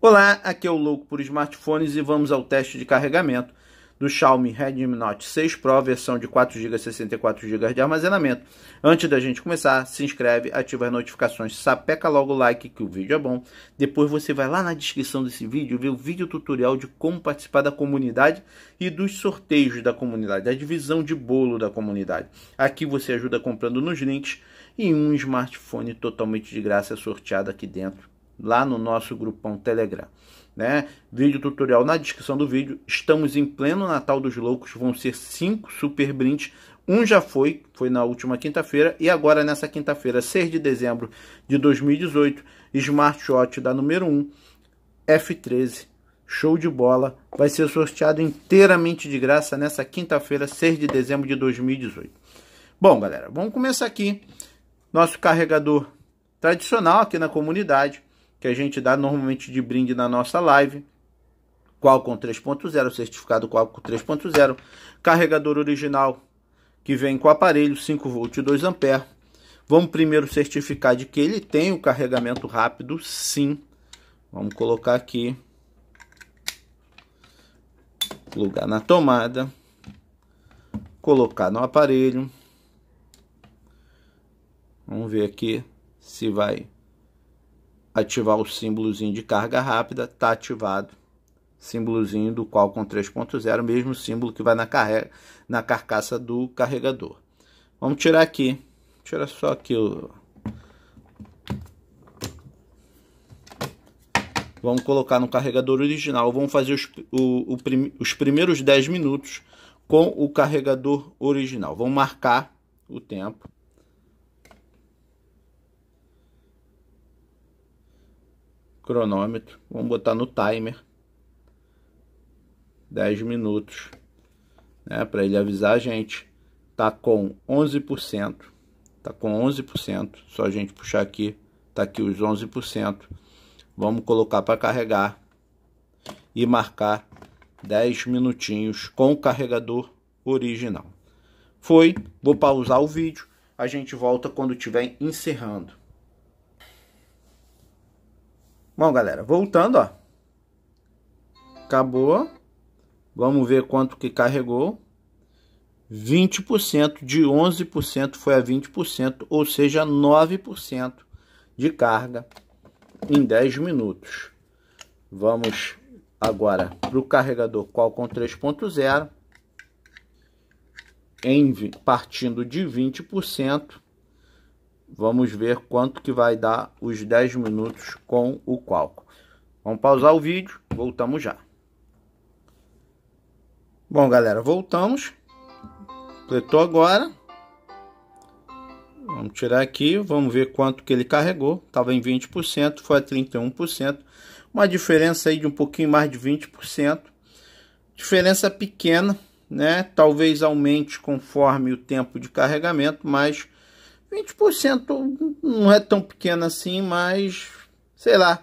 Olá, aqui é o Louco por Smartphones e vamos ao teste de carregamento do Xiaomi Redmi Note 6 Pro, versão de 4GB e 64GB de armazenamento. Antes da gente começar, se inscreve, ativa as notificações, sapeca logo o like que o vídeo é bom. Depois você vai lá na descrição desse vídeo ver o vídeo tutorial de como participar da comunidade e dos sorteios da comunidade, da divisão de bolo da comunidade. Aqui você ajuda comprando nos links e um smartphone totalmente de graça é sorteado aqui dentro, lá no nosso grupão Telegram, né? Vídeo tutorial na descrição do vídeo. Estamos em pleno Natal dos Loucos, vão ser 5 super brindes. Um já foi na última quinta-feira, e agora nessa quinta-feira, 6 de dezembro de 2018, smartwatch da número 1, F13, show de bola, vai ser sorteado inteiramente de graça nessa quinta-feira, 6 de dezembro de 2018. Bom, galera, vamos começar aqui nosso carregador tradicional aqui na comunidade, que a gente dá normalmente de brinde na nossa live. Qualcomm 3.0, certificado Qualcomm 3.0, carregador original que vem com o aparelho, 5V e 2A. Vamos primeiro certificar de que ele tem o carregamento rápido, sim. Vamos colocar aqui, plugar na tomada, colocar no aparelho. Vamos ver aqui se vai ativar o símbolozinho de carga rápida. Está ativado, símbolozinho do Qualcomm 3.0, mesmo símbolo que vai na carcaça do carregador. Vamos tirar aqui, tira só aqui o... Vamos colocar no carregador original. Vamos fazer os primeiros 10 minutos com o carregador original. Vamos marcar o tempo. Cronômetro, vamos botar no timer 10 minutos, né, para ele avisar a gente. Tá com 11%, tá com 11%, só a gente puxar aqui, tá aqui os 11%. Vamos colocar para carregar e marcar 10 minutinhos com o carregador original. Foi, vou pausar o vídeo, a gente volta quando estiver encerrando. Bom, galera, voltando, ó, acabou, vamos ver quanto que carregou. 20%, de 11% foi a 20%, ou seja, 9% de carga em 10 minutos. Vamos agora para o carregador Qualcomm 3.0, partindo de 20%. Vamos ver quanto que vai dar os 10 minutos com o Qualcomm. Vamos pausar o vídeo, voltamos já. Bom, galera, voltamos. Completou agora. Vamos tirar aqui, vamos ver quanto que ele carregou. Estava em 20%, foi a 31%. Uma diferença aí de um pouquinho mais de 20%. Diferença pequena, né? Talvez aumente conforme o tempo de carregamento, mas 20% não é tão pequeno assim, mas sei lá,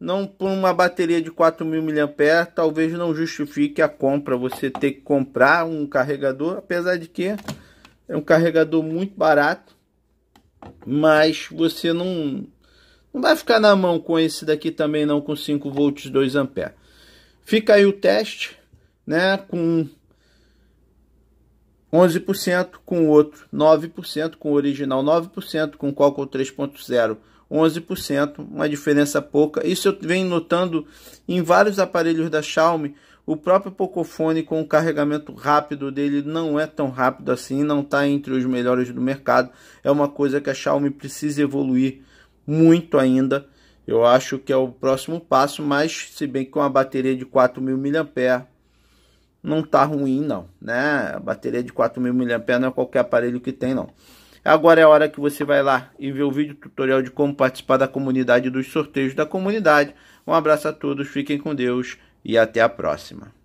não, por uma bateria de 4.000 mAh, talvez não justifique a compra, você ter que comprar um carregador, apesar de que é um carregador muito barato, mas você não vai ficar na mão com esse daqui também não, com 5V e 2A. Fica aí o teste, né, com 11%, com o outro 9%, com o original 9%, com o Qualcomm 3.0 11%, uma diferença pouca. Isso eu venho notando em vários aparelhos da Xiaomi. O próprio Pocophone, com o carregamento rápido dele, não é tão rápido assim, não está entre os melhores do mercado. É uma coisa que a Xiaomi precisa evoluir muito ainda. Eu acho que é o próximo passo, mas se bem que com a bateria de 4.000 mAh, não tá ruim não, né? A bateria de 4.000 mAh não é qualquer aparelho que tem não. Agora é a hora que você vai lá e vê o vídeo tutorial de como participar da comunidade, dos sorteios da comunidade. Um abraço a todos, fiquem com Deus e até a próxima.